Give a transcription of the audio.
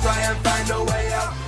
Try and find a way out.